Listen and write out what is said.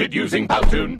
created using Powtoon.